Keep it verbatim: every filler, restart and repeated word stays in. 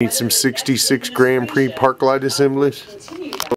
Need some sixty-six Grand Prix park light assemblies.